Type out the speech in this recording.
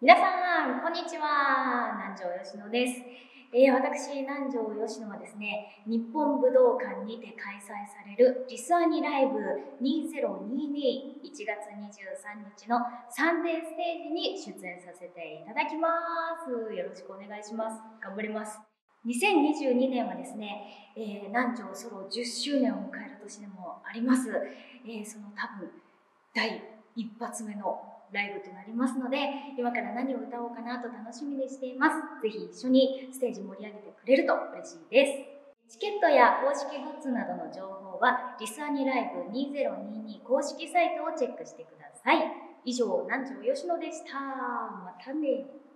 皆さん、こんにちは。南條佳乃です。私、南條佳乃はですね、日本武道館にて開催されるリスアニライブ20221月23日のサンデーステージに出演させていただきます。よろしくお願いします。頑張ります。2022年はですね、南條ソロ10周年を迎える年でもあります。その多分、第一発目のライブとなりますので、今から何を歌おうかなと楽しみにしています。ぜひ一緒にステージ盛り上げてくれると嬉しいです。チケットや公式グッズなどの情報はリスアニライブ2022公式サイトをチェックしてください。以上、南條佳乃でした。またね。